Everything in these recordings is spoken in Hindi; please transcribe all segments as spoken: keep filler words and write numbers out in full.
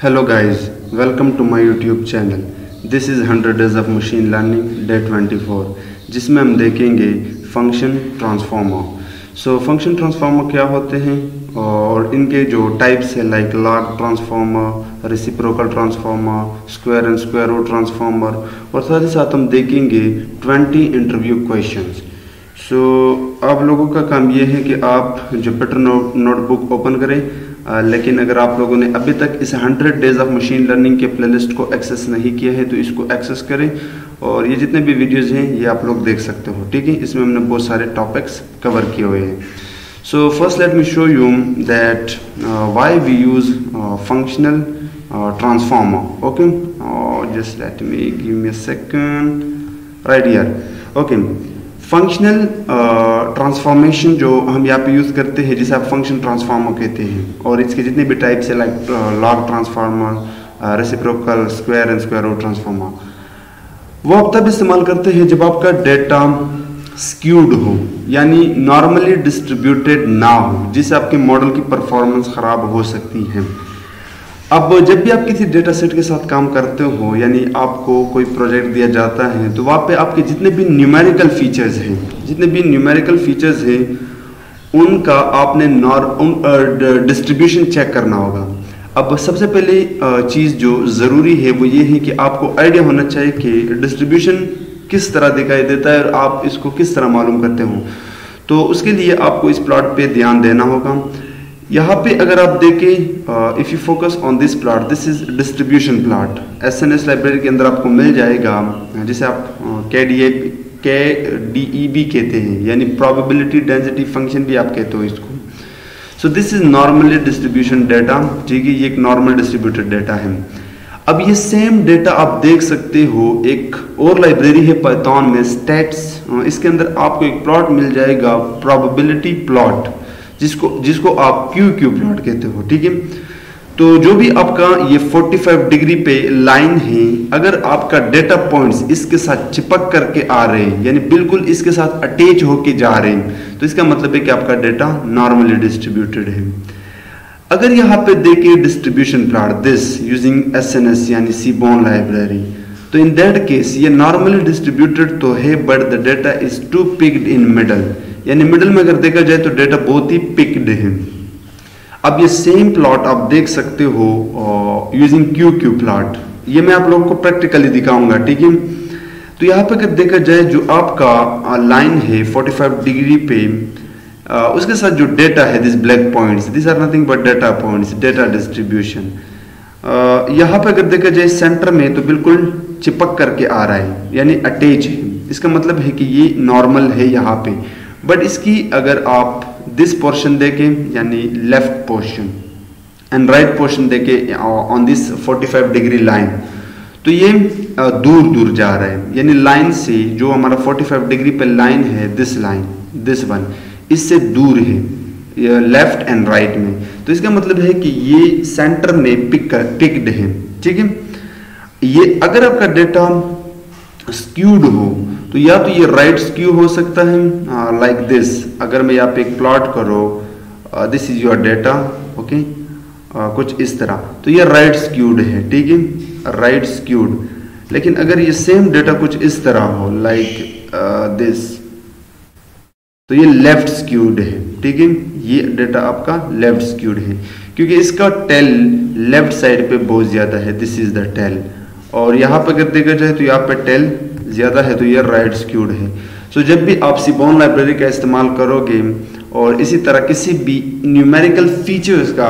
Hello guys, welcome to my YouTube channel. This is Hundred Days of Machine Learning Day twenty-four, जिसमें हम देखेंगे function transformer. So function transformer क्या होते हैं और इनके जो टाइप्स हैं like log transformer, reciprocal transformer, square and square root transformer और साथ ही साथ हम देखेंगे twenty interview questions. So so, आप लोगों का काम ये है कि आप जुपिटर नोटबुक ओपन करें, आ, लेकिन अगर आप लोगों ने अभी तक इस hundred days of machine learning के प्लेलिस्ट को एक्सेस नहीं किया है तो इसको एक्सेस करें और ये जितने भी वीडियोज़ हैं ये आप लोग देख सकते हो. ठीक है, इसमें हमने बहुत सारे टॉपिक्स कवर किए हुए हैं. So first let me show you that why we use functional transformer. Okay, just let me give me a second right here. Okay, functional transformation जो हम यहाँ पे यूज़ करते हैं जिसे आप फंक्शन ट्रांसफार्मर कहते हैं और इसके जितने भी टाइप्स हैं like log transformer, reciprocal, square and square root transformer, वो आप तब इस्तेमाल करते हैं जब आपका डेटा स्क्यूड हो, यानी नॉर्मली डिस्ट्रीब्यूटेड ना हो, जिससे आपके मॉडल की परफॉर्मेंस ख़राब हो सकती है. अब जब भी आप किसी डेटा सेट के साथ काम करते हो, यानी आपको कोई प्रोजेक्ट दिया जाता है, तो वहाँ पे आपके जितने भी न्यूमेरिकल फीचर्स हैं जितने भी न्यूमेरिकल फीचर्स हैं उनका आपने नॉर्म डिस्ट्रीब्यूशन चेक करना होगा. अब सबसे पहले चीज़ जो ज़रूरी है वो ये है कि आपको आइडिया होना चाहिए कि डिस्ट्रीब्यूशन किस तरह दिखाई देता है और आप इसको किस तरह मालूम करते हो. तो उसके लिए आपको इस प्लॉट पर ध्यान देना होगा. यहाँ पे अगर आप देखें, if you focus on this plot, this is distribution plot. S N S library के अंदर आपको मिल जाएगा, जिसे आप के डी ए के डी ई भी कहते हैं, यानी प्रोबेबिलिटी डेंसिटी फंक्शन भी आप कहते हो इसको. So this is normally distribution data. ठीक है, ये एक नॉर्मल डिस्ट्रीब्यूटेड डेटा है. अब ये सेम डेटा आप देख सकते हो, एक और लाइब्रेरी है पाइथन में स्टैट्स, इसके अंदर आपको एक प्लॉट मिल जाएगा प्रोबेबिलिटी प्लॉट, जिसको जिसको आप क्यू क्यू प्लॉट कहते हो. ठीक है, तो जो भी आपका ये पैंतालीस डिग्री पे लाइन है, अगर आपका डेटा पॉइंट्स इसके साथ चिपक करके आ रहे हैं, यानी बिल्कुल इसके साथ अटैच होके जा रहे हैं, तो इसका मतलब है कि आपका डेटा नॉर्मली डिस्ट्रीब्यूटेड है. अगर यहाँ पे देखिए distribution plot, this using S N S यानी सीबॉर्न लाइब्रेरी, तो इन दैट केस ये नॉर्मली डिस्ट्रीब्यूटेड तो है but the data is too peaked in middle, यानी मिडल में अगर देखा जाए तो डेटा बहुत ही पिक्ड है. अब ये सेम प्लॉट आप देख सकते हो यूजिंग क्यू क्यू प्लॉट, ये मैं आप लोगों को प्रैक्टिकली दिखाऊंगा. ठीक है, तो यहाँ पे अगर देखा जाए जो आपका लाइन है पैंतालीस डिग्री पे, आ, उसके साथ जो डेटा है, this black points, this are nothing but data points, data distribution. यहाँ पे अगर देखा जाए सेंटर में तो बिल्कुल चिपक करके आ रहा है, यानी अटैच है, इसका मतलब है कि ये नॉर्मल है यहाँ पे. बट इसकी अगर आप दिस पोर्शन देखें, यानी left portion and right portion देखें ऑन दिस पैंतालीस डिग्री लाइन, तो ये दूर दूर जा रहा है, यानी लाइन से जो हमारा पैंतालीस डिग्री पे लाइन है, दिस लाइन, दिस वन, इससे दूर है लेफ्ट एंड राइट में, तो इसका मतलब है कि ये सेंटर में पिक कर पिक्ड है. ठीक है, ये अगर आपका डेटा स्क्यूड हो तो या तो ये राइट स्क्यू हो सकता है लाइक दिस. अगर मैं यहाँ पे एक प्लॉट करो, this is your data, okay, कुछ इस तरह, तो ये राइट स्क्यूड है. ठीक है, राइट स्क्यूड. लेकिन अगर ये सेम डेटा कुछ इस तरह हो लाइक दिस, तो ये लेफ्ट स्क्यूड है. ठीक है, ये डेटा आपका लेफ्ट स्क्यूड है क्योंकि इसका टेल लेफ्ट साइड पे बहुत ज़्यादा है, दिस इज द टेल, और यहाँ पर अगर देखा जाए तो यहाँ पे टेल ज़्यादा है, तो ये राइट स्क्यूड है. सो so, जब भी आप सीबॉर्न लाइब्रेरी का इस्तेमाल करोगे और इसी तरह किसी भी न्यूमेरिकल फीचर्स का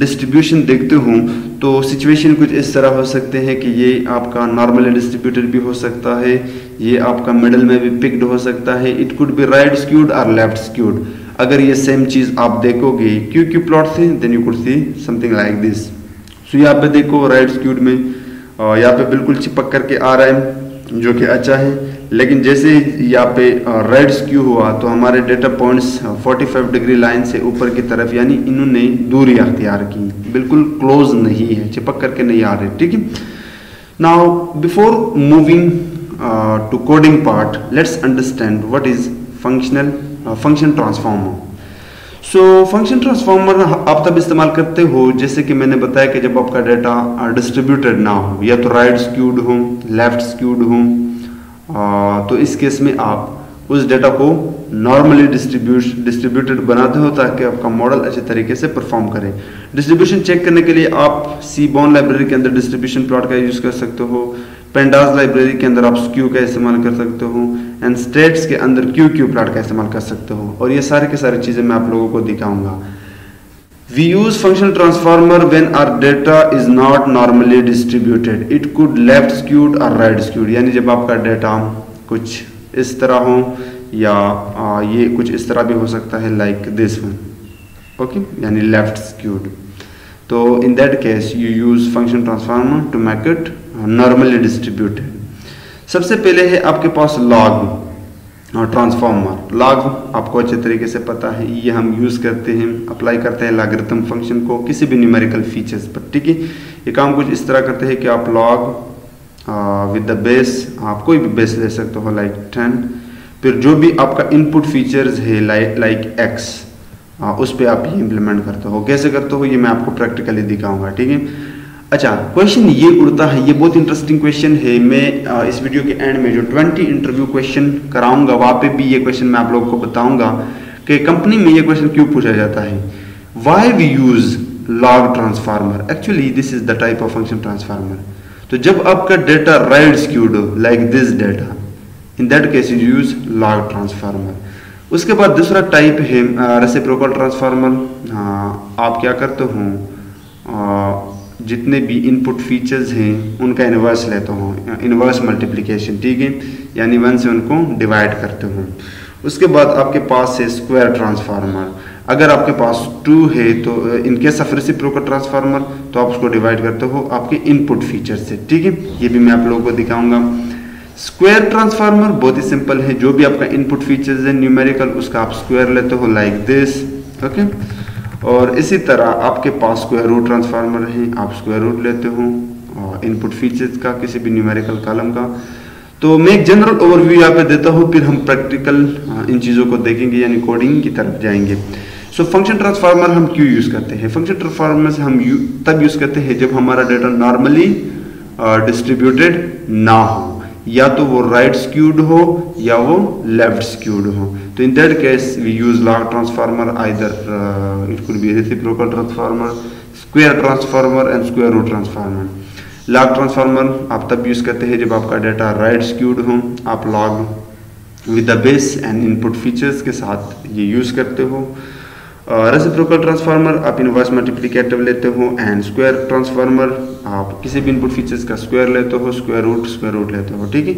डिस्ट्रीब्यूशन देखते हो तो सिचुएशन कुछ इस तरह हो सकते हैं कि ये आपका नॉर्मली डिस्ट्रीब्यूटेड भी हो सकता है, ये आपका मिडल में भी पिक्ड हो सकता है, it could be right skewed और लेफ्ट स्क्यूड. अगर ये सेम चीज़ आप देखोगे क्यू क्यू प्लॉट से, then you could see something like this. So यहाँ पे देखो राइट स्क्यूड में यहाँ पे बिल्कुल चिपक करके आ रहा है, जो कि अच्छा है, लेकिन जैसे यहाँ पे राइट स्क्यू हुआ तो हमारे डेटा पॉइंट्स पैंतालीस डिग्री लाइन से ऊपर की तरफ, यानी इन्होंने दूरी अख्तियार की, बिल्कुल क्लोज नहीं है, चिपक करके नहीं आ रहे. ठीक है, now before moving to coding part, let's understand what is functional function transformer. So function transformer आप तब इस्तेमाल करते हो जैसे कि मैंने बताया कि जब आपका डाटा डिस्ट्रीब्यूटेड ना हो, या तो राइट स्क्यूड हो, लेफ्ट स्क्यूड हो, तो इस केस में आप उस डाटा को नॉर्मली डिस्ट्रीब्यूट डिस्ट्रीब्यूटेड बनाते हो ताकि आपका मॉडल अच्छे तरीके से परफॉर्म करे। डिस्ट्रीब्यूशन चेक करने के लिए आप सीबॉर्न लाइब्रेरी के अंदर डिस्ट्रीब्यूशन प्लॉट का यूज़ कर सकते हो, पैंडास लाइब्रेरी के अंदर आप क्यू का इस्तेमाल कर सकते हो, एंड स्टेट्स के अंदर क्यू क्यू प्लॉट का इस्तेमाल कर सकते हो, और ये सारे के सारी चीज़ें मैं आप लोगों को दिखाऊंगा। We use functional transformer when our data is not normally distributed. It could left skewed or right skewed. यानी जब आपका डाटा कुछ इस तरह हो या आ, ये कुछ इस तरह भी हो सकता है, like this one, okay? यानी left skewed. तो in that case you use function transformer to make it normally distributed. सबसे पहले है आपके पास log ट्रांसफॉर्मर। लॉग आपको अच्छे तरीके से पता है, ये हम यूज़ करते हैं, अप्लाई करते हैं लॉगरिथम फंक्शन को किसी भी न्यूमेरिकल फीचर्स पर, ठीक है। ये काम कुछ इस तरह करते हैं कि आप लॉग विद द बेस, आप कोई भी बेस ले सकते हो लाइक टेन, फिर जो भी आपका इनपुट फीचर्स है लाइक एक्स, उस पर आप ये इम्प्लीमेंट करते हो। कैसे करते हो ये मैं आपको प्रैक्टिकली दिखाऊँगा, ठीक है। अच्छा, क्वेश्चन ये उड़ता है, ये बहुत इंटरेस्टिंग क्वेश्चन है। मैं इस वीडियो के एंड में जो ट्वेंटी इंटरव्यू क्वेश्चन कराऊंगा वहाँ पे भी ये क्वेश्चन मैं आप लोगों को बताऊंगा कि कंपनी में ये क्वेश्चन क्यों पूछा जाता है। Why we use log transformer, actually this is the type of function transformer. तो जब आपका data right skewed like this data, in that case you use log transformer. उसके बाद दूसरा टाइप है रेसिप्रोकल ट्रांसफार्मर। आप क्या करते हो, जितने भी इनपुट फीचर्स हैं उनका इन्वर्स लेते हो, इन्वर्स मल्टीप्लिकेशन, ठीक है, यानी वन से उनको डिवाइड करते हो। उसके बाद आपके पास है स्क्वायर ट्रांसफार्मर। अगर आपके पास टू है तो in case of reciprocal transformer तो आप उसको डिवाइड करते हो आपके इनपुट फीचर्स से, ठीक है, ये भी मैं आप लोगों को दिखाऊंगा। स्क्वायर ट्रांसफार्मर बहुत ही सिंपल है, जो भी आपका इनपुट फीचर्स है न्यूमेरिकल उसका आप स्क्वायर लेते हो लाइक दिस, ओके। और इसी तरह आपके पास स्क्वायर रूट ट्रांसफार्मर है, आप स्क्वायर रूट लेते हो और इनपुट फीचर्स का किसी भी न्यूमेरिकल कॉलम का। तो मैं एक जनरल ओवरव्यू यहाँ पे देता हूँ, फिर हम प्रैक्टिकल इन चीज़ों को देखेंगे यानी कोडिंग की तरफ जाएंगे। सो फंक्शन ट्रांसफार्मर हम क्यों यूज़ करते हैं? फंक्शन ट्रांसफार्मर हम यू, तब यूज़ करते हैं जब हमारा डाटा नॉर्मली डिस्ट्रीब्यूटेड ना हो, या तो वो राइट स्क्यूड हो या वो लेफ्ट स्क्यूड हो। तो in that case we use log transformer, either it could be reciprocal transformer, square transformer and square root transformer. Log transformer आप तब यूज़ करते हैं जब आपका डाटा राइट स्क्यूड हो, आप log with the base and input features के साथ ये यूज़ करते हो। रेसिप्रोकल ट्रांसफार्मर आप इनवर्स मल्टीप्लिकेटिव लेते हो, एंड स्क्वायर ट्रांसफार्मर आप किसी भी इनपुट फीचर्स का स्क्वायर लेते हो, स्क्वायर रूट स्क्वायर रूट लेते हो, ठीक है।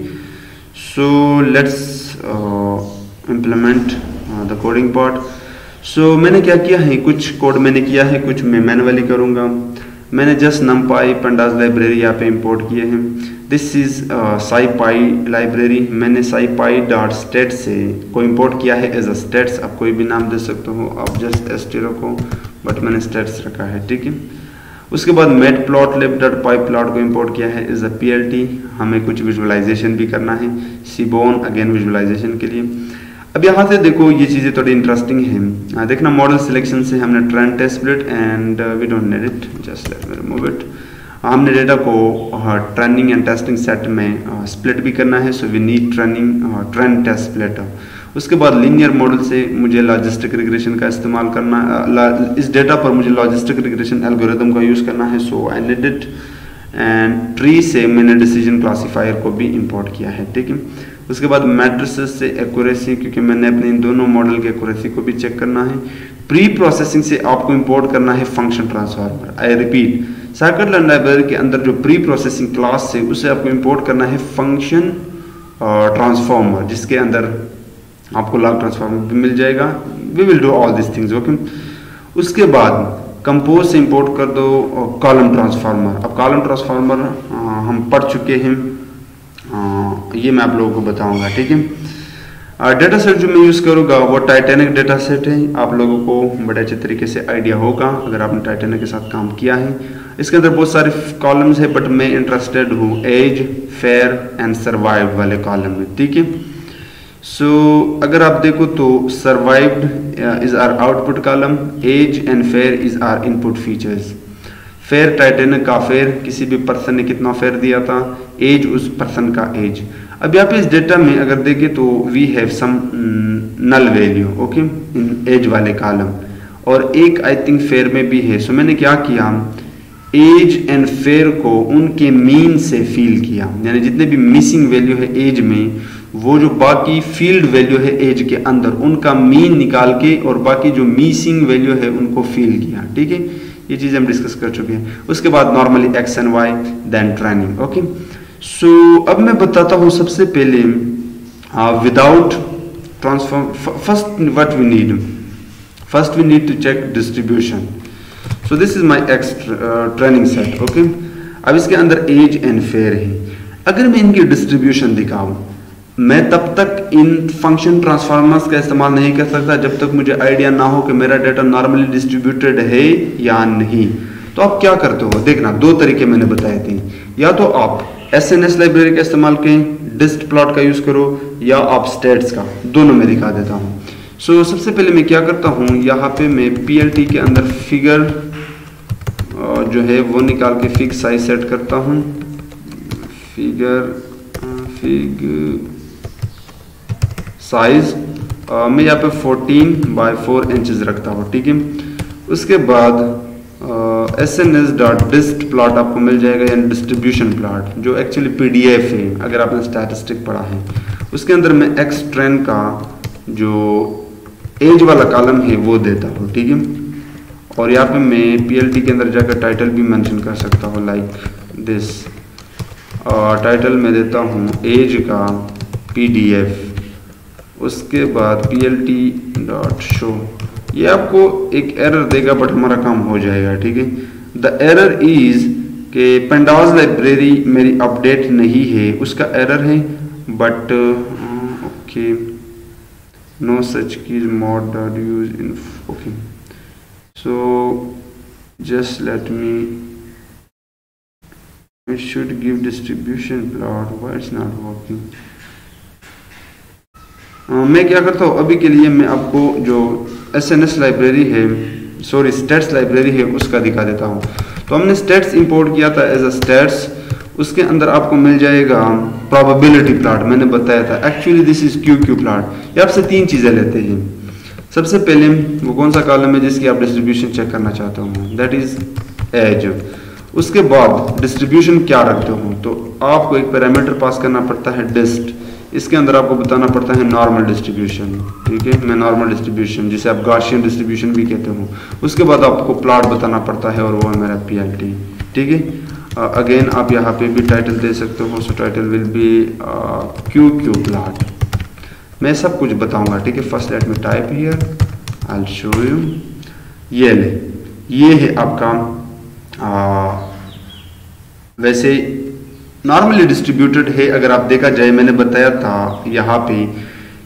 So let's implement the coding part. So मैंने क्या किया है, कुछ कोड मैंने किया है, कुछ मैं मैनुअली करूँगा। मैंने जस्ट numpy pandas लाइब्रेरी यहाँ पे इंपोर्ट किए हैं। दिस इज़ scipy लाइब्रेरी, मैंने scipy डॉट स्टेट से को इंपोर्ट किया है एज अ स्टेट्स। आप कोई भी नाम दे सकते हो, आप जस्ट एस टी रखो, बट मैंने स्टेट्स रखा है, ठीक है। उसके बाद matplotlib डॉट pyplot को इंपोर्ट किया है as a P L T, हमें कुछ विजुअलाइजेशन भी करना है seaborn, अगेन विजुअलाइजेशन के लिए। अब यहाँ से देखो ये चीज़ें थोड़ी इंटरेस्टिंग हैं, देखना। मॉडल सिलेक्शन से हमने train test split, and we don't need it, just let me remove it. हमने डेटा को ट्रेनिंग एंड टेस्टिंग सेट में स्प्लिट uh, भी करना है, so we need training train test split. उसके बाद लीनियर मॉडल से मुझे लॉजिस्टिक रिग्रेशन का इस्तेमाल करना, uh, इस डेटा पर मुझे लॉजिस्टिक रिग्रेशन एल्गोरिदम का यूज़ करना है, so I need it. And tree से मैंने डिसीजन क्लासीफायर को भी इंपोर्ट किया है, ठीक है। उसके बाद मैट्रिसेस से एक्यूरेसी, क्योंकि मैंने अपने इन दोनों मॉडल के एक्यूरेसी को भी चेक करना है। प्री प्रोसेसिंग से आपको इंपोर्ट करना है function transformer. I repeat, scikit-learn library के अंदर जो प्री प्रोसेसिंग क्लास से उसे आपको इंपोर्ट करना है फंक्शन ट्रांसफार्मर, जिसके अंदर आपको लॉग ट्रांसफार्मर भी मिल जाएगा। We will do all this things, okay. उसके बाद कंपोज से इंपोर्ट कर दो कॉलम ट्रांसफार्मर। अब कॉलम ट्रांसफार्मर हम पढ़ चुके हैं, ये मैं आप लोगों को बताऊंगा, ठीक है। डेटा सेट जो मैं यूज़ करूँगा वो टाइटेनिक डेटा सेट है, आप लोगों को बड़े अच्छे तरीके से आइडिया होगा अगर आपने टाइटेनिक के साथ काम किया है। इसके अंदर बहुत सारे कॉलम्स है, बट मैं इंटरेस्टेड हूँ एज, फेयर एंड सर्वाइव वाले कॉलम में, ठीक है। सो so, अगर आप देखो तो survived is our output column, age and fare is our input features. Fare Titanic का फेयर, किसी भी पर्सन ने कितना फेयर दिया था, एज उस पर्सन का एज। अब यहाँ पे इस डेटा में अगर देखें तो we have some null value okay in age वाले कॉलम, और एक आई थिंक फेयर में भी है। सो so, मैंने क्या किया, एज एंड फेयर को उनके मीन से फील किया, यानी जितने भी मिसिंग वैल्यू है एज में, वो जो बाकी फील्ड वैल्यू है एज के अंदर उनका मीन निकाल के, और बाकी जो मिसिंग वैल्यू है उनको फील किया। ठीक है, ये चीज़ हम डिस्कस कर चुके हैं। उसके बाद normally X and Y, then training. Okay so अब मैं बताता हूँ सबसे पहले without transform, first what we need, first we need to check distribution. So this is my X training set. Okay अब इसके अंदर एज एंड फेयर है। अगर मैं इनकी डिस्ट्रीब्यूशन दिखाऊं, मैं तब तक इन फंक्शन ट्रांसफॉर्मर्स का इस्तेमाल नहीं कर सकता जब तक मुझे आइडिया ना हो कि मेरा डाटा नॉर्मली डिस्ट्रीब्यूटेड है या नहीं। तो आप क्या करते हो, देखना दो तरीके मैंने बताए थे, या तो आप एस एन एस लाइब्रेरी का इस्तेमाल करें, डिस्ट प्लॉट का यूज़ करो, या आप स्टेट्स का। दोनों में दिखा देता हूँ। सो so, सबसे पहले मैं क्या करता हूँ, यहाँ पे मैं पी एल टी के अंदर फिगर जो है वो निकाल के फिक्स साइज सेट करता हूँ। फिगर फिग साइज मैं यहाँ पे चौदह बाई चार इंचेस रखता हूँ। ठीक है, उसके बाद S N S dot dist plot आपको मिल जाएगा, यानी डिस्ट्रीब्यूशन प्लॉट जो एक्चुअली पीडीएफ है अगर आपने स्टैटिस्टिक पढ़ा है। उसके अंदर मैं एक्स ट्रेन का जो एज वाला कॉलम है वो देता हूँ। ठीक है, और यहाँ पे मैं पीएलटी के अंदर जाकर टाइटल भी मेंशन कर सकता हूँ, लाइक दिस। टाइटल में देता हूँ एज का पीडीएफ। उसके बाद पीएलटी डॉट शो, ये आपको एक एरर देगा बट हमारा काम हो जाएगा। ठीक है, द एरर इज के पेंडाज लाइब्रेरी मेरी अपडेट नहीं है, उसका एरर है। But okay no such keys mod dot use in okay so just let me I should give distribution plot, why it's not working. मैं क्या करता हूँ अभी के लिए, मैं आपको जो एस एन एस लाइब्रेरी है, सॉरी स्टेट्स लाइब्रेरी है, उसका दिखा देता हूँ। तो हमने स्टेट्स इंपोर्ट किया था एज अ स्टेट्स। उसके अंदर आपको मिल जाएगा प्रोबेबिलिटी प्लाट, मैंने बताया था। Actually this is Q Q plot. ये आपसे तीन चीज़ें लेते हैं। सबसे पहले वो कौन सा कॉलम है जिसकी आप डिस्ट्रीब्यूशन चेक करना चाहते हो, दैट इज एज। उसके बाद डिस्ट्रीब्यूशन क्या रखते हो, तो आपको एक पैरामीटर पास करना पड़ता है डिस्ट। इसके अंदर आपको बताना पड़ता है नॉर्मल डिस्ट्रीब्यूशन। ठीक है, मैं नॉर्मल डिस्ट्रीब्यूशन जिसे आप गॉसियन डिस्ट्रीब्यूशन भी कहते हो। उसके बाद आपको प्लॉट बताना पड़ता है, और वो है मेरा पी एल टी। ठीक है, अगेन आप यहाँ पे भी टाइटल दे सकते हो, so title will be Q Q plot. मैं सब कुछ बताऊंगा। ठीक है, first let me type here, I will show you. ये ले, ये है आपका आ, वैसे नॉर्मली डिस्ट्रीब्यूटेड है। अगर आप देखा जाए, मैंने बताया था यहाँ पे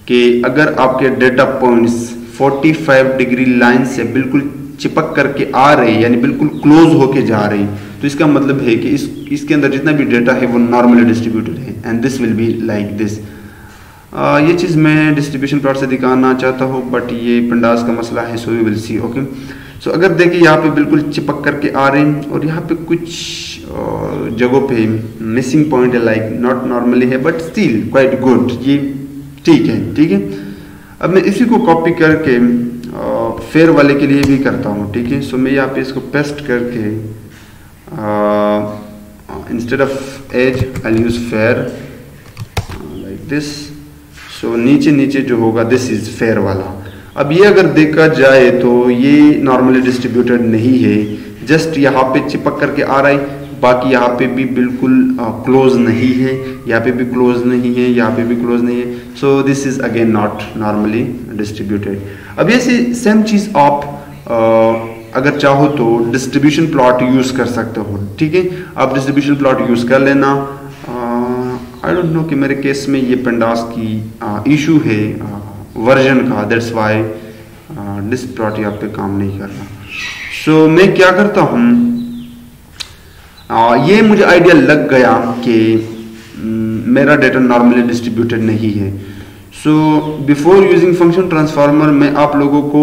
कि अगर आपके डेटा पॉइंट्स पैंतालीस डिग्री लाइन से बिल्कुल चिपक करके आ रहे, यानी बिल्कुल क्लोज होके जा रहे, तो इसका मतलब है कि इस इसके अंदर जितना भी डेटा है वो नॉर्मली डिस्ट्रीब्यूटेड है, and this will be like this. ये चीज़ मैं डिस्ट्रीब्यूशन प्लॉट से दिखाना चाहता हूँ, बट ये पंडास का मसला है, so we will see. Okay so अगर देखिए यहाँ पे बिल्कुल चिपक करके आ रहे हैं, और यहाँ पे कुछ जगहों पे मिसिंग पॉइंट है, लाइक नॉट नॉर्मली है बट स्टिल क्वाइट गुड, ये ठीक है। ठीक है, अब मैं इसी को कॉपी करके फेयर वाले के लिए भी करता हूँ। ठीक है, सो मैं यहाँ पे इसको पेस्ट करके instead of age I use fare like this. So नीचे नीचे जो होगा दिस इज फेयर वाला। अब ये अगर देखा जाए तो ये नॉर्मली डिस्ट्रीब्यूटेड नहीं है, जस्ट यहाँ पे चिपक करके आ रहा है। बाकी यहाँ पे भी बिल्कुल क्लोज नहीं है, यहाँ पे भी क्लोज नहीं है, यहाँ पे भी क्लोज नहीं है। So this is again not normally distributed. अब ऐसे सेम चीज़ आप आ, अगर चाहो तो डिस्ट्रीब्यूशन प्लॉट यूज़ कर सकते हो। ठीक है, आप डिस्ट्रीब्यूशन प्लॉट यूज़ कर लेना। आई डोंट नो कि मेरे केस में ये पंडास की इशू है आ, वर्जन का, दैट्स वाई डिस्क प्लॉट यहाँ पे काम नहीं कर रहा। सो so, मैं क्या करता हूँ, uh, ये मुझे आइडिया लग गया कि uh, मेरा डेटा नॉर्मली डिस्ट्रीब्यूटेड नहीं है। So before using function transformer मैं आप लोगों को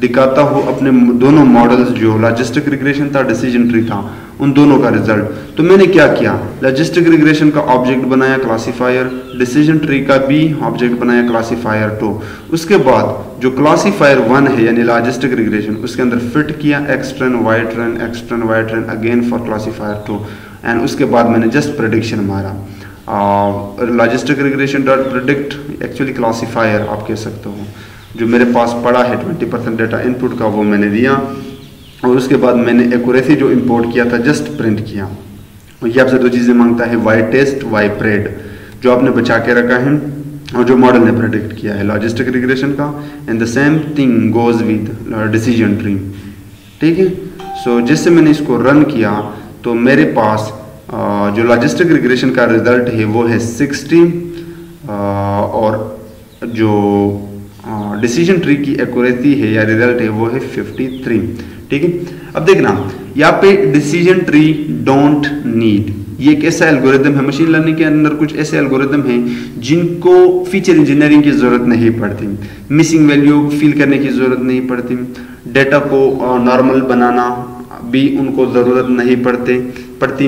दिखाता हूँ अपने दोनों मॉडल्स जो लॉजिस्टिक रिग्रेशन था, डिसीजन ट्री था, उन दोनों का रिजल्ट। तो मैंने क्या किया, लॉजिस्टिक रिग्रेशन का ऑब्जेक्ट बनाया क्लासीफायर, डिसीजन ट्री का भी ऑब्जेक्ट बनाया क्लासीफायर टू। उसके बाद जो क्लासीफायर वन है यानी लॉजिस्टिक रिग्रेशन, उसके अंदर फिट किया X train Y train X train Y train again for classifier two. And उसके बाद मैंने जस्ट प्रडिक्शन मारा, logistic regression dot predict actually classifier आप कह सकते हो, जो मेरे पास पड़ा है ट्वेंटी परसेंट डाटा इनपुट का वो मैंने दिया। और उसके बाद मैंने एक्यूरेसी जो इंपोर्ट किया था जस्ट प्रिंट किया। और ये आपसे दो चीज़ें मांगता है, वाई टेस्ट वाई प्रेड, जो आपने बचा के रखा है और जो मॉडल ने प्रेडिक्ट किया है लॉजिस्टिक रिग्रेशन का। And the same thing goes with decision tree, ठीक है। सो जिससे मैंने इसको रन किया तो मेरे पास आ, जो लॉजिस्टिक रिग्रेशन का रिजल्ट है वो है सिक्सटी, और जो डिसीजन ट्री की एक्यूरेसी है या रिजल्ट है वो है फिफ्टी थ्री, ठीक है। अब देखना यहाँ पे डिसीजन ट्री डोंट नीड, ये एक ऐसा एल्गोरिदम है मशीन लर्निंग के अंदर, कुछ ऐसे एल्गोरिदम हैं जिनको फीचर इंजीनियरिंग की ज़रूरत नहीं पड़ती, मिसिंग वैल्यू फिल करने की ज़रूरत नहीं पड़ती, डेटा को नॉर्मल बनाना भी उनको ज़रूरत नहीं पड़ते पड़ती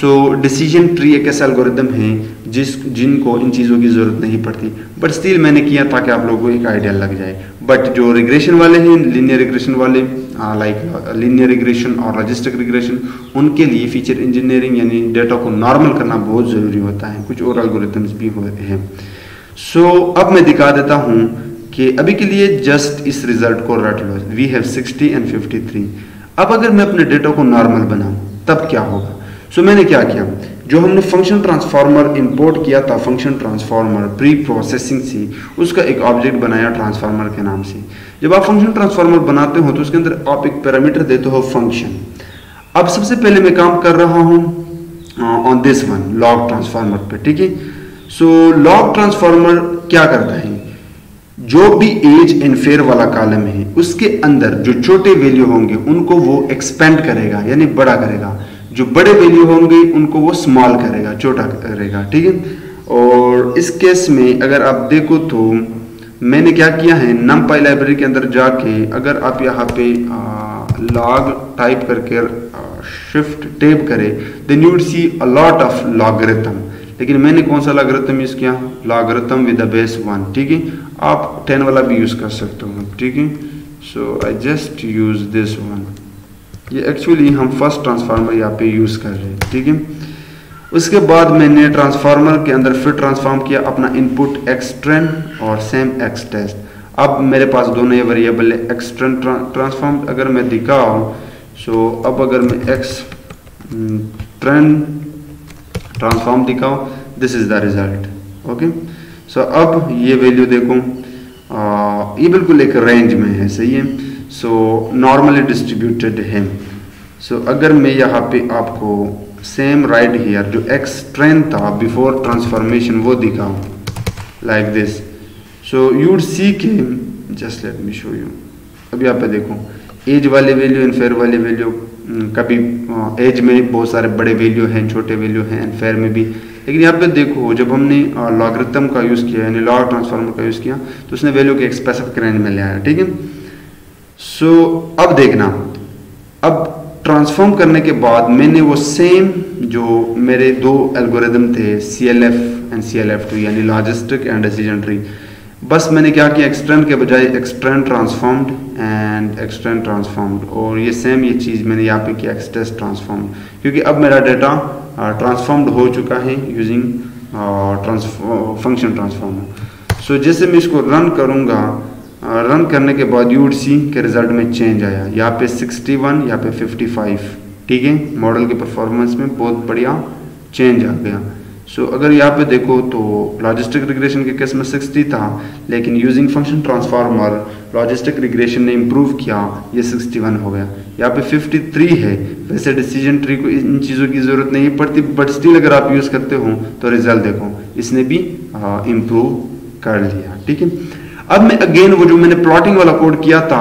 सो डिसीजन ट्री एक ऐसा एल्गोरिदम है जिस जिनको इन चीज़ों की ज़रूरत नहीं पड़ती, बट स्टिल मैंने किया ताकि आप लोगों को एक आइडिया लग जाए। बट जो रिग्रेशन वाले हैं, लीनियर रिग्रेशन वाले लाइक लीनियर रिग्रेशन और लॉजिस्टिक रिग्रेशन, उनके लिए फीचर इंजीनियरिंग यानी डेटा को नॉर्मल करना बहुत ज़रूरी होता है, कुछ और एल्गोरिथम्स भी होते हैं। सो so, अब मैं दिखा देता हूँ कि अभी के लिए जस्ट इस रिजल्ट को रट लो, we have sixty and fifty three. अब अगर मैं अपने डेटा को नॉर्मल बनाऊँ तब क्या होगा? सो so, मैंने क्या किया, जो हमने फंक्शन ट्रांसफार्मर इंपोर्ट किया था फंक्शन ट्रांसफार्मर प्री प्रोसेसिंग से, उसका एक ऑब्जेक्ट बनाया ट्रांसफार्मर के नाम से। जब आप फंक्शन ट्रांसफार्मर बनाते हो तो उसके अंदर आप एक पैरामीटर देते हो फंक्शन। अब सबसे पहले मैं काम कर रहा हूँ on this one log transformer पे, ठीक है। सो लॉग ट्रांसफार्मर क्या करता है, जो भी एज एंड फेयर वाला कॉलम है उसके अंदर जो छोटे वैल्यू होंगे उनको वो एक्सपेंड करेगा यानी बड़ा करेगा, जो बड़े वैल्यू होंगे उनको वो स्मॉल करेगा, छोटा करेगा, ठीक है। और इस केस में अगर आप देखो तो मैंने क्या किया है, numpy लाइब्रेरी के अंदर जाके अगर आप यहाँ पे लॉग टाइप करके शिफ्ट टेप करें then you will see a lot of logarithm. लेकिन मैंने कौन सा लॉगरिथम यूज़ किया, logarithm with the base one, ठीक है। आप टेन वाला भी यूज़ कर सकते हो, ठीक है। So I just use this one, ये एक्चुअली हम फर्स्ट ट्रांसफार्मर यहाँ पे यूज़ कर रहे हैं, ठीक है। उसके बाद मैंने ट्रांसफार्मर के अंदर फिर ट्रांसफार्म किया अपना इनपुट एक्स ट्रेन और सेम एक्स टेस्ट। अब मेरे पास दोनों ये वेरिएबल है एक्स ट्रेन ट्रांसफार्म, अगर मैं दिखाऊँ सो अब अगर मैं एक्स ट्रेन ट्रांसफार्म दिखाऊँ this is the result, okay. So अब ये वैल्यू देखो, ये बिल्कुल एक रेंज में है, सही है। सो नॉर्मली डिस्ट्रीब्यूटेड है। सो so, अगर मैं यहाँ पे आपको सेम राइट हेयर जो एक्स ट्रेन था बिफोर ट्रांसफॉर्मेशन वो दिखाऊँ like this, so you would see के just let me show you. अब यहाँ पे देखो एज वाले वैल्यू एंड फेयर वाले वैल्यू, कभी एज में बहुत सारे बड़े वैल्यू हैं, छोटे वैल्यू हैं, एंड फेयर में भी। लेकिन यहाँ पे देखो जब हमने लॉगरिथम का यूज़ किया यानी लॉग ट्रांसफार्मर का यूज़ किया तो उसने वैल्यू के एक स्पेसिफिक रेंज में ले आया, ठीक है। सो so, अब देखना, अब ट्रांसफॉर्म करने के बाद मैंने वो सेम जो मेरे दो एल्गोरिदम थे C L F and C L F two यानी लॉजिस्टिक एंड डिसीजन ट्री, बस मैंने क्या किया एक्सट्रेन के बजाय X train transformed and X train transformed, और ये सेम ये चीज़ मैंने यहाँ पे किया एक्सटेस्ट ट्रांसफॉर्म्ड, क्योंकि अब मेरा डेटा ट्रांसफॉर्म्ड हो चुका है यूजिंग फंक्शन ट्रांसफॉर्मर। सो जैसे मैं इसको रन करूँगा, रन करने के बाद यू वुड सी के रिजल्ट में चेंज आया, यहाँ पे सिक्सटी वन यहाँ पे फिफ्टी फाइव, ठीक है। मॉडल के परफॉर्मेंस में बहुत बढ़िया चेंज आ गया। सो so, अगर यहाँ पे देखो तो लॉजिस्टिक रिग्रेशन के केस में सिक्सटी था, लेकिन using function transformer logistic regression ने इम्प्रूव किया, ये सिक्सटी वन हो गया, यहाँ पे फिफ्टी थ्री है। वैसे डिसीजन ट्री को इन चीज़ों की ज़रूरत नहीं पड़ती, बट स्टिल अगर आप यूज़ करते हो तो रिजल्ट देखो इसने भी इम्प्रूव कर लिया, ठीक है। अब मैं अगेन वो जो मैंने प्लॉटिंग वाला कोड किया था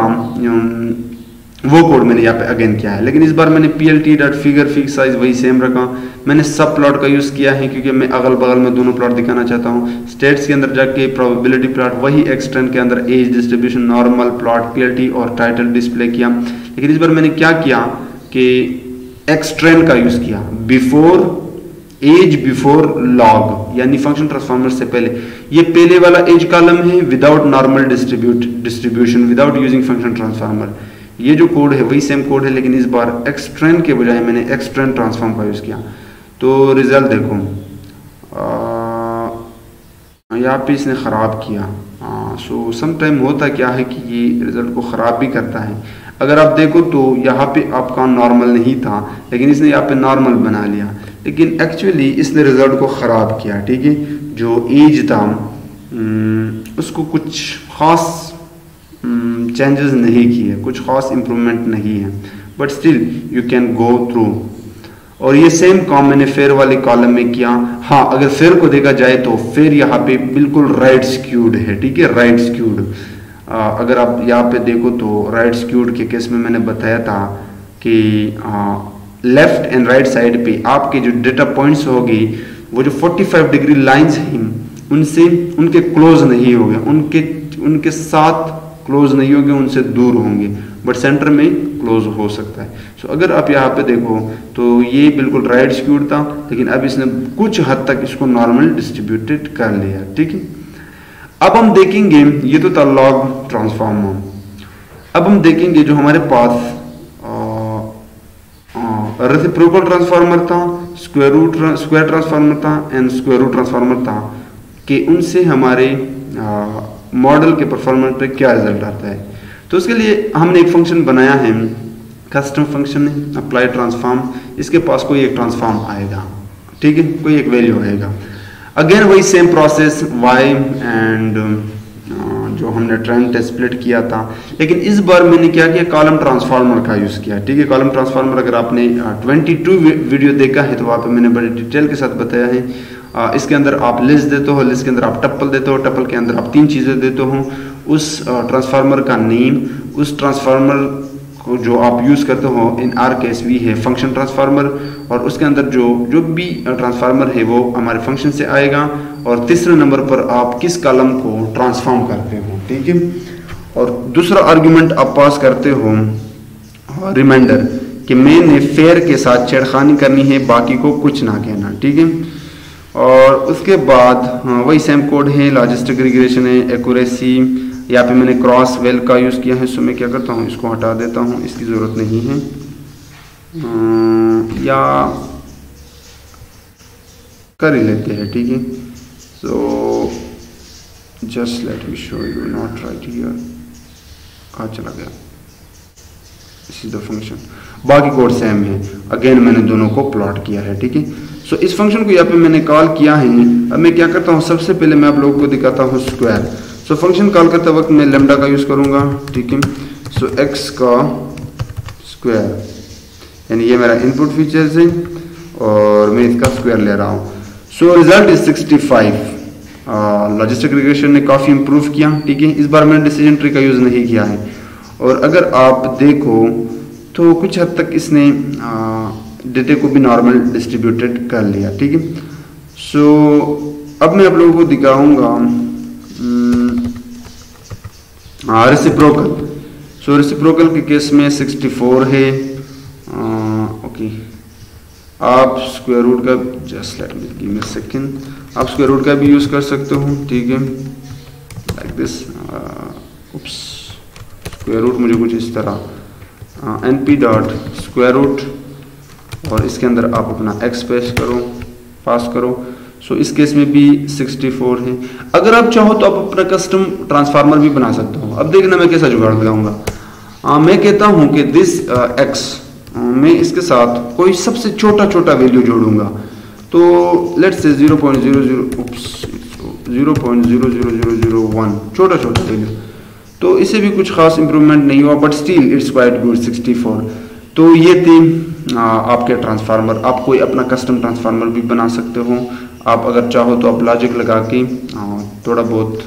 वो कोड मैंने यहाँ पे अगेन किया है, लेकिन इस बार मैंने P L T dot figure fix size वही सेम रखा। मैंने सब प्लॉट का यूज़ किया है क्योंकि मैं अगल बगल में दोनों प्लॉट दिखाना चाहता हूँ। स्टेट्स के अंदर जाके प्रोबेबिलिटी प्लॉट वही एक्सटेंड के अंदर age distribution normal plot P L T और टाइटल डिस्प्ले किया, लेकिन इस बार मैंने क्या किया कि एक्सट्रेंड का यूज़ किया, बिफोर एज बिफोर लॉग, यानी फंक्शन ट्रांसफॉर्मर से पहले। ये पहले वाला एज कॉलम है without normal distribute distribution without using function transformer. ये जो कोड है वही सेम कोड है, लेकिन इस बार एक्सट्रेंड के बजाय मैंने एक्सट्रेंड ट्रांसफॉर्म का यूज़ किया। तो रिजल्ट देखो, यहाँ पे इसने ख़राब किया। आ, सो समटाइम होता क्या है कि ये रिज़ल्ट को ख़राब भी करता है। अगर आप देखो तो यहाँ पे आपका नॉर्मल नहीं था, लेकिन इसने यहाँ पे नॉर्मल बना लिया, लेकिन एक्चुअली इसने रिज़ल्ट को ख़राब किया। ठीक है, जो एज था उसको कुछ ख़ास चेंजेस नहीं किए, कुछ खास इम्प्रूवमेंट नहीं है, but still you can go through. और ये सेम काम मैंने फेयर वाले कॉलम में किया। हाँ, अगर फेयर को देखा जाए तो फेयर यहाँ पे बिल्कुल राइट स्क्यूड है। ठीक है, राइट स्क्यूड, अगर आप यहाँ पे देखो तो राइट स्क्यूड के केस में मैंने बताया था कि लेफ्ट एंड राइट साइड पे आपके जो डेटा पॉइंट्स होगी वो जो फोर्टी फाइव डिग्री लाइन्स हैं उनसे उनके क्लोज नहीं होंगे, उनके उनके साथ क्लोज नहीं होंगे, उनसे दूर होंगे, बट सेंटर में क्लोज हो सकता है। सो so, अगर आप यहाँ पे देखो तो ये बिल्कुल राइट स्क्यूड था, लेकिन अब इसने कुछ हद तक इसको नॉर्मल डिस्ट्रीब्यूटेड कर लिया। ठीक है, अब हम देखेंगे, ये तो था लॉग ट्रांसफॉर्मर। अब हम देखेंगे जो हमारे पास रेसिप्रोकल ट्रांसफॉर्मर था, स्क्वायर रूट स्क्वायर ट्रांसफॉर्मर था एंड स्क्वायर रूट ट्रांसफॉर्मर था, कि उनसे हमारे आ, मॉडल के परफॉर्मेंस पे क्या रिजल्ट आता है। तो उसके लिए हमने एक फंक्शन बनाया है, कस्टम फंक्शन है, अप्लाई ट्रांसफॉर्म। इसके पास कोई एक ट्रांसफॉर्म आएगा, ठीक है, कोई एक वैल्यू आएगा। अगेन वही सेम प्रोसेस, वाई एंड जो हमने ट्रेन टेस्ट स्प्लिट किया था, लेकिन इस बार मैंने क्या किया, कॉलम ट्रांसफॉर्मर का यूज़ किया। ठीक है, कॉलम ट्रांसफॉर्मर अगर आपने ट्वेंटी टू वीडियो देखा है तो वहाँ पर मैंने बड़ी डिटेल के साथ बताया है। आ, इसके अंदर आप लिस्ट देते हो, लिस्ट के अंदर आप टप्पल देते हो, टप्पल के अंदर आप तीन चीज़ें देते हो, उस ट्रांसफार्मर का नेम, उस ट्रांसफार्मर को जो आप यूज़ करते हो, इन आर केस वी है फंक्शन ट्रांसफार्मर, और उसके अंदर जो जो भी ट्रांसफार्मर है वो हमारे फंक्शन से आएगा, और तीसरे नंबर पर आप किस कॉलम को ट्रांसफॉर्म करते हो। ठीक है, और दूसरा आर्ग्यूमेंट आप पास करते हो रिमाइंडर कि मैंने फेयर के साथ छेड़खानी करनी है, बाकी को कुछ ना कहना। ठीक है, और उसके बाद हाँ, वही सेम कोड है, लॉजिस्टिक रिग्रेशन है, एक्यूरेसी। यहाँ पे मैंने क्रॉस वेल का यूज़ किया है, सो मैं क्या करता हूँ इसको हटा देता हूँ, इसकी ज़रूरत नहीं है। आ, या कर ही लेते हैं। ठीक है, so just let me show you, not right here, कहाँ चला गया, दिस इज द फंक्शन। बाकी कोड सेम है, अगेन मैंने दोनों को प्लॉट किया है। ठीक है, सो so, इस फंक्शन को यहाँ पे मैंने कॉल किया है। अब मैं क्या करता हूँ, सबसे पहले मैं आप लोगों को दिखाता हूँ स्क्वायर। सो फंक्शन कॉल करते वक्त मैं लैम्डा का यूज़ करूँगा। ठीक है, सो एक्स का स्क्वायर, यानी ये मेरा इनपुट फीचर्स है और मैं इसका स्क्वायर ले रहा हूँ। So result is sixty five. Logistic regression ने काफ़ी इम्प्रूव किया। ठीक है, इस बार मैंने डिसीजन ट्री का यूज़ नहीं किया है, और अगर आप देखो तो कुछ हद तक इसने आ, डेटे को भी नॉर्मल डिस्ट्रीब्यूटेड कर लिया। ठीक है, सो अब मैं आप लोगों को दिखाऊंगा रेसिप्रोकल। सो रेसिप्रोकल के केस में सिक्सटी फोर है। आ, ओके, आप स्क्वायर रूट का, just let me give me a second, आप स्क्वायर रूट का भी यूज़ कर सकते हो। ठीक है, like this, oops, square root मुझे कुछ इस तरह, N P dot square root, और इसके अंदर आप अपना एक्स पेश करो, पास करो। सो so, इस केस में भी सिक्सटी फोर है। अगर आप चाहो तो आप अपना कस्टम ट्रांसफार्मर भी बना सकते हो। अब देखना मैं कैसा जुगाड़ लगाऊंगा। मैं कहता हूं कि दिस एक्स, मैं इसके साथ कोई सबसे छोटा छोटा वैल्यू जोड़ूंगा, तो let's say zero point zero zero zero point zero zero zero zero one छोटा छोटा वैल्यू, तो इसे भी कुछ खास इंप्रूवमेंट नहीं हुआ, but still it's quite good sixty four. तो ये थी आ, आपके ट्रांसफार्मर। आप कोई अपना कस्टम ट्रांसफार्मर भी बना सकते हो। आप अगर चाहो तो आप लॉजिक लगा के आ, थोड़ा बहुत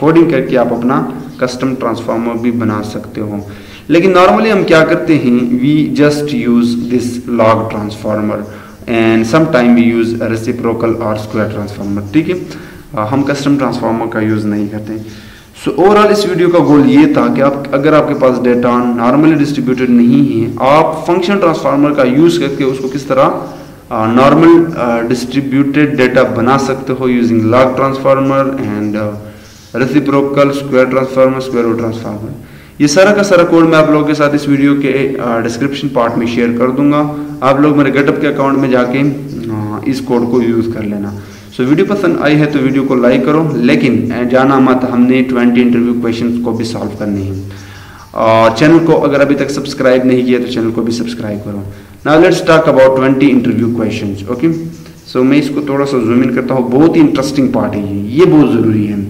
कोडिंग करके आप अपना कस्टम ट्रांसफार्मर भी बना सकते हो। लेकिन नॉर्मली हम क्या करते हैं, we just use this log transformer and some time we use reciprocal और स्क्वायर ट्रांसफार्मर, ठीक है, हम कस्टम ट्रांसफार्मर का यूज़ नहीं करते। सो so, ओवरऑल इस वीडियो का गोल ये था कि आप अगर आपके पास डेटा नॉर्मली डिस्ट्रीब्यूटेड नहीं है, आप फंक्शन ट्रांसफार्मर का यूज़ करके उसको किस तरह नॉर्मल डिस्ट्रीब्यूटेड डेटा बना सकते हो using log transformer and reciprocal, square transformer, square root transformer. ये सारा का सारा कोड मैं आप लोगों के साथ इस वीडियो के डिस्क्रिप्शन पार्ट में शेयर कर दूंगा, आप लोग मेरे गेटअप के अकाउंट में जाके इस कोड को यूज़ कर लेना। सो so, वीडियो पसंद आई है तो वीडियो को लाइक करो, लेकिन जाना मत, हमने ट्वेंटी इंटरव्यू क्वेश्चन को भी सॉल्व करने हैं। चैनल को अगर अभी तक सब्सक्राइब नहीं किया तो चैनल को भी सब्सक्राइब करो। Now let's talk about twenty interview question, okay. So मैं इसको थोड़ा सा जूम इन करता हूँ, बहुत ही इंटरेस्टिंग पार्ट है ये, ये बहुत ज़रूरी है।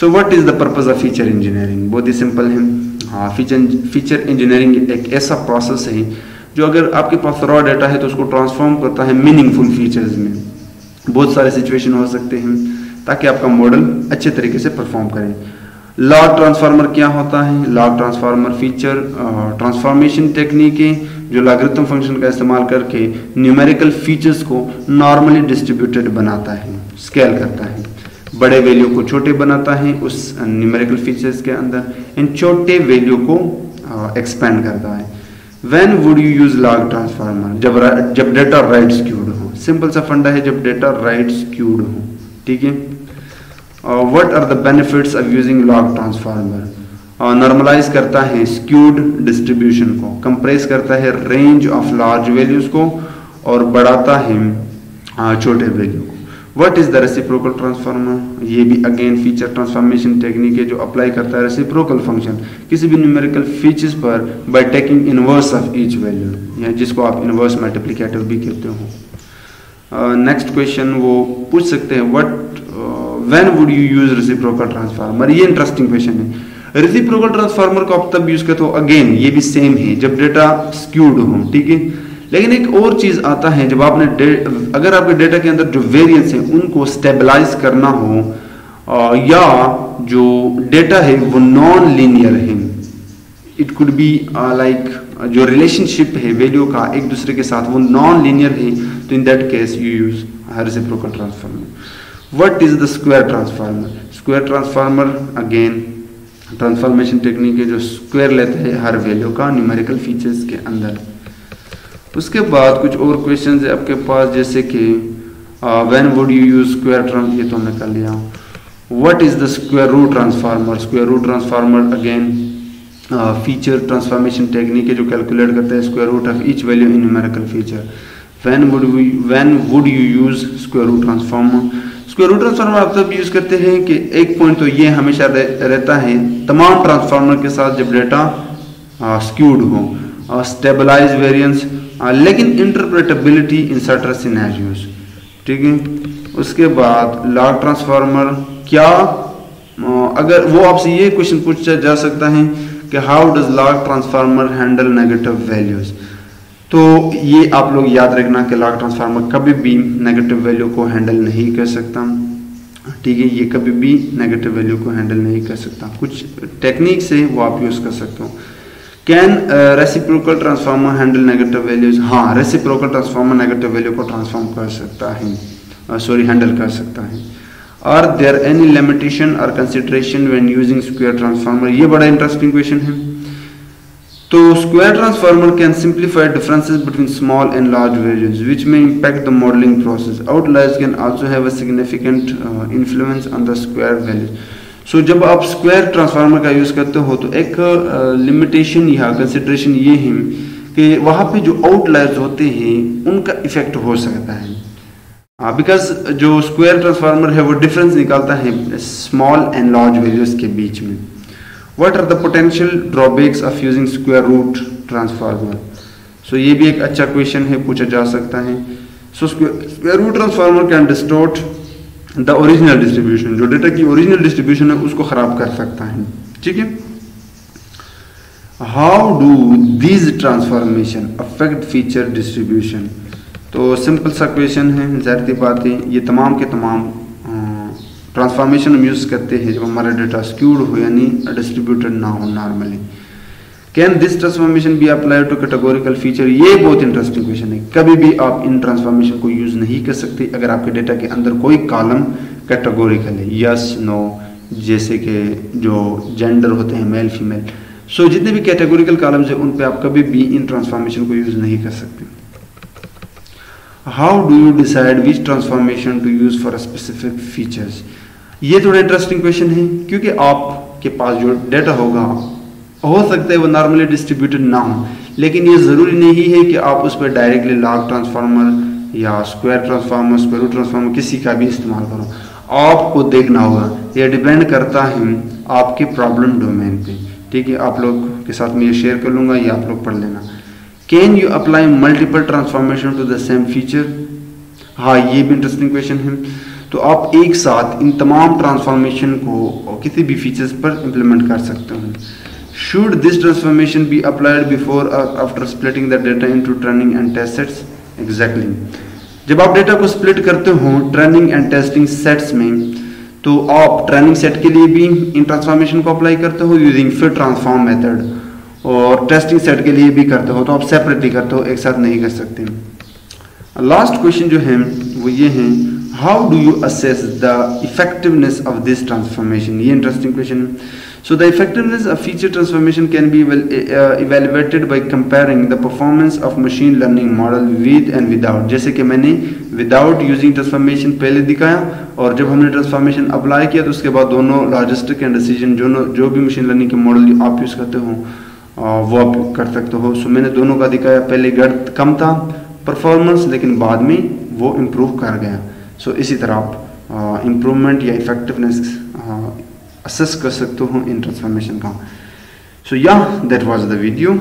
So what is the purpose of feature engineering, बहुत ही सिंपल है। हाँ, फीचर फीचर इंजीनियरिंग एक ऐसा प्रोसेस है जो अगर आपके पास रॉ डाटा है तो उसको ट्रांसफॉर्म करता है मीनिंगफुल फीचर्स में। बहुत सारे सिचुएशन हो सकते हैं ताकि आपका मॉडल अच्छे तरीके से परफॉर्म करे। लॉग ट्रांसफार्मर क्या होता है, log transformer feature transformation technique है जो लॉगरिथम फंक्शन का इस्तेमाल करके न्यूमेरिकल फीचर्स को नॉर्मली डिस्ट्रीब्यूटेड बनाता है, स्केल करता है, बड़े वैल्यू को छोटे बनाता है उस न्यूमेरिकल फीचर्स के अंदर एंड छोटे वैल्यू को एक्सपेंड करता है। When would you use log transformer, जब जब डेटा राइट स्क्यूड हो, सिंपल सा फंडा है, जब डेटा राइट स्क्यूड हो, ठीक है। What are the benefits of using log transformer, normalize करता है स्क्यूड डिस्ट्रीब्यूशन को, कंप्रेस करता है रेंज ऑफ लार्ज वैल्यूज को और बढ़ाता है uh, छोटे वैल्यू को। What is the reciprocal transformer, ये भी अगेन फीचर ट्रांसफॉर्मेशन टेक्निक है जो अप्लाई करता है रेसिप्रोकल फंक्शन किसी भी न्यूमेरिकल फीचर्स पर by taking inverse of each value, या जिसको आप इनवर्स मल्टीप्लिकेटिव भी कहते हो। नेक्स्ट क्वेश्चन वो पूछ सकते हैं, what when would you use reciprocal transformer, ये इंटरेस्टिंग क्वेश्चन है। रेसिप्रोकल ट्रांसफार्मर को आप तब यूज करते हो, अगेन ये भी सेम है, जब डेटा स्क्यूड हो, ठीक है। लेकिन एक और चीज़ आता है, जब आपने अगर आपके डेटा के अंदर जो वेरिएंस हैं उनको स्टेबलाइज करना हो आ, या जो डेटा है वो नॉन लीनियर है, इट कुड बी लाइक जो रिलेशनशिप है वैल्यू का एक दूसरे के साथ वो नॉन लीनियर है, तो in that case you use reciprocal transformer. What is the square transformer, square transformer again transformation technique है जो स्क्वायर लेते हैं हर वैल्यू का न्यूमेरिकल फीचर्स के अंदर। उसके बाद कुछ और क्वेश्चंस है आपके पास, जैसे कि when would you use square trans, ये तो हमने कर लिया। What is the square root transformer, square root transformer again feature transformation technique है जो कैलकुलेट करता है square root of each value in numerical feature. When would when would you use square root transformer, square root transformer आप तब यूज करते हैं कि एक पॉइंट तो ये हमेशा रहता है तमाम ट्रांसफार्मर के साथ जब डेटा स्क्यूड हो, स्टेबलाइज वेरियंस, लेकिन इंटरप्रेटेबिलिटी इन सर्टेन सिनेरियोज, ठीक है। उसके बाद लॉग ट्रांसफार्मर क्या अगर वो आपसे ये क्वेश्चन पूछा जा सकता है कि how does log transformer handle negative values, तो ये आप लोग याद रखना कि लॉग ट्रांसफार्मर कभी भी नेगेटिव वैल्यू को हैंडल नहीं कर सकता, ठीक है, ये कभी भी नेगेटिव वैल्यू को हैंडल नहीं कर सकता। कुछ टेक्निक्स है वो आप यूज़ कर सकते हो। Can reciprocal transformer handle negative values, हाँ रेसिप्रोकल ट्रांसफार्मर नेगेटिव वैल्यू को ट्रांसफॉर्म कर सकता है, सॉरी हैंडल कर सकता है। आर देयर एनी लिमिटेशन और consideration when using square transformer, ये बड़ा इंटरेस्टिंग क्वेश्चन है। तो square transformer can simplify differences between small and large values which may impact the modelling process, outliers can also have a significant influence on the square values. So so, जब आप स्क्वायर ट्रांसफार्मर का यूज़ करते हो तो एक लिमिटेशन uh, या कंसिडरेशन ये है कि वहाँ पे जो आउटलायर्स होते हैं उनका इफेक्ट हो सकता है, बिकॉज uh, जो स्क्वायर ट्रांसफार्मर है वो डिफरेंस निकालता है स्मॉल एंड लार्ज वैल्यूज के बीच में। What are the potential drawbacks of using square root transformer, so ये भी एक अच्छा क्वेश्चन है, पूछा जा सकता है। So square root transformer can distort the original distribution, जो डेटा की ओरिजिनल डिस्ट्रीब्यूशन है उसको खराब कर सकता है, ठीक है। How do these transformation affect feature distribution, तो सिंपल सा क्वेश्चन है, जाहिर बात है ये तमाम के तमाम ट्रांसफॉर्मेशन हम यूज़ करते हैं जब हमारा डेटा स्क्यूड हो यानी डिस्ट्रीब्यूटेड ना हो normally. Can this transformation be applied to categorical feature, ये बहुत इंटरेस्टिंग क्वेश्चन है। कभी भी आप इन ट्रांसफॉर्मेशन को यूज नहीं कर सकते अगर आपके डेटा के अंदर कोई कॉलम कैटेगोरिकल है, यस नो, जैसे कि जो जेंडर होते हैं मेल फीमेल, सो so, जितने भी कैटेगोरिकल कॉलम्स हैं उन पे आप कभी भी इन ट्रांसफॉर्मेशन को यूज नहीं कर सकते। How do you decide which transformation to use for specific features, ये थोड़ा इंटरेस्टिंग क्वेश्चन है क्योंकि आपके पास जो डेटा होगा हो सकता है वो नॉर्मली डिस्ट्रीब्यूटेड ना हो, लेकिन ये ज़रूरी नहीं है कि आप उस पर डायरेक्टली लॉग ट्रांसफार्मर या square transformer square root transformer किसी का भी इस्तेमाल करो, आपको देखना होगा। ये डिपेंड करता है आपके प्रॉब्लम डोमेन पे, ठीक है। आप लोग के साथ में ये शेयर कर लूँगा, ये आप लोग पढ़ लेना। Can you apply multiple transformation to the same feature, हाँ ये भी इंटरेस्टिंग क्वेश्चन है। तो आप एक साथ इन तमाम ट्रांसफॉर्मेशन को किसी भी फीचर्स पर इम्प्लीमेंट कर सकते हो। Should this transformation be applied before or after splitting the data into training and test sets? Exactly. जब आप डेटा को स्प्लिट करते हो ट्रेनिंग एंड टेस्टिंग सेट्स में, तो आप ट्रेनिंग सेट के लिए भी इन ट्रांसफॉर्मेशन को अप्लाई करते हो यूजिंग फिट ट्रांसफॉर्म मेथड, और टेस्टिंग सेट के लिए भी करते हो, तो आप सेपरेटली करते हो, एक साथ नहीं कर सकते। लास्ट क्वेश्चन जो है वो ये है, how do you assess the effectiveness of this transformation, ये इंटरेस्टिंग क्वेश्चन है। So the effectiveness of feature transformation can be uh, evaluated by comparing the performance of machine learning model with and without, जैसे कि मैंने without using transformation पहले दिखाया, और जब हमने transformation अप्लाई किया तो उसके बाद दोनों logistic and decision जो जो भी machine learning के मॉडल आप यूज़ करते हो वो आप कर सकते हो। सो so, मैंने दोनों का दिखाया, पहले गर्द कम था परफॉर्मेंस लेकिन बाद में वो इम्प्रूव कर गया। सो so, इसी तरह आप इम्प्रूवमेंट या इफेक्टिवनेस असेस कर सकते हो इन ट्रांसफॉर्मेशन का। सो या दैट वाज द वीडियो।